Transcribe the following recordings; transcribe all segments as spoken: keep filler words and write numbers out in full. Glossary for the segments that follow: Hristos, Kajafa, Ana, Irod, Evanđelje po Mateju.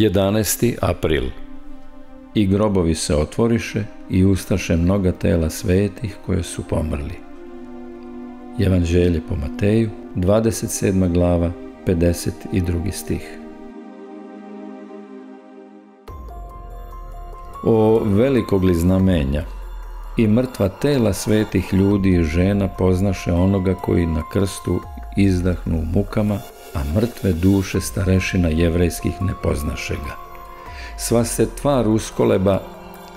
jedanaesti april. I grobovi se otvoriše i ustaše mnoga tela svetih koje su pomrli. Evanđelje po Mateju, dvadeset sedma glava, pedeset drugi stih. O velikog li znamenja, i mrtva tela svetih ljudi i žena poznaše onoga koji na krstu izdahnu u mukama, a mrtve duše starešina jevrejskih ne poznaše ga. Sva se tvar uskoleba,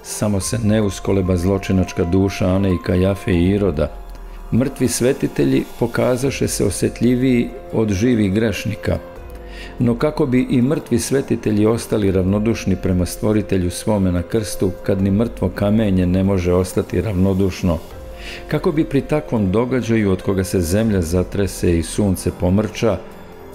samo se ne uskoleba zločinačka duša Ane i Kajafe i Iroda. Mrtvi svetitelji pokazaše se osjetljiviji od živih grešnika, no kako bi i mrtvi svetitelji ostali ravnodušni prema stvoritelju svome na krstu, kad ni mrtvo kamenje ne može ostati ravnodušno, kako bi pri takvom događaju od koga se zemlja zatrese i sunce pomrča,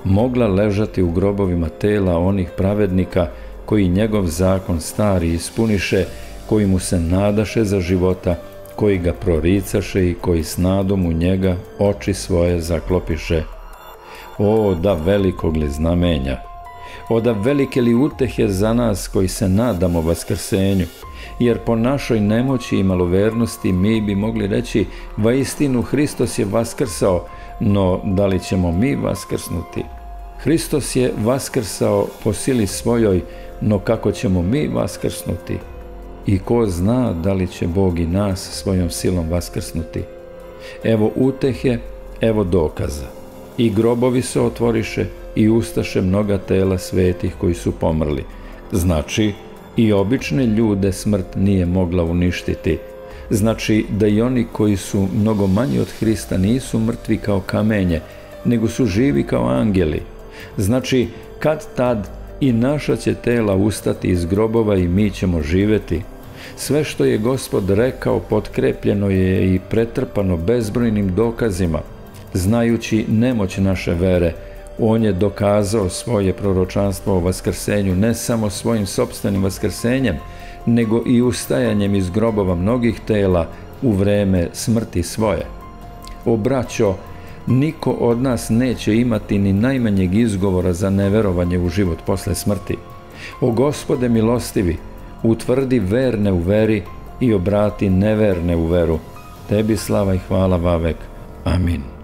mogla ležati u grobovima tela onih pravednika koji njegov zakon stari ispuniše, koji mu se nadaše za života, koji ga proricaše i koji s nadom u njega oči svoje zaklopiše. O, da velikog li znamenja! O, da velike li utehe za nas koji se nadamo vaskrsenju! Jer po našoj nemoći i malovernosti mi bi mogli reći: vaistinu Hristos je vaskrsao, no da li ćemo mi vaskrsnuti? Hristos je vaskrsao po sili svojoj, no kako ćemo mi vaskrsnuti? I ko zna da li će Bog i nas svojom silom vaskrsnuti? Evo utehe, evo dokaza. I grobovi se otvoriše i ustaše mnoga tela svetih koji su pomrli. Znači, i obične ljude smrt nije mogla uništiti. Znači da i oni koji su mnogo manji od Hrista nisu mrtvi kao kamenje, nego su živi kao angeli. Znači, kad tad i naša će tela ustati iz grobova i mi ćemo živeti. Sve što je Gospod rekao potkrepljeno je i pretrpano bezbrojnim dokazima. Znajući nemoć naše vere, on je dokazao svoje proročanstvo o vaskrsenju ne samo svojim sopstvenim vaskrsenjem, nego i ustajanjem iz grobova mnogih tela u vreme smrti svoje. O braćo, niko od nas neće imati ni najmanjeg izgovora za neverovanje u život posle smrti. O Gospode milostivi, utvrdi verne u veri i obrati neverne u veru. Tebi slava i hvala vavek. Amin.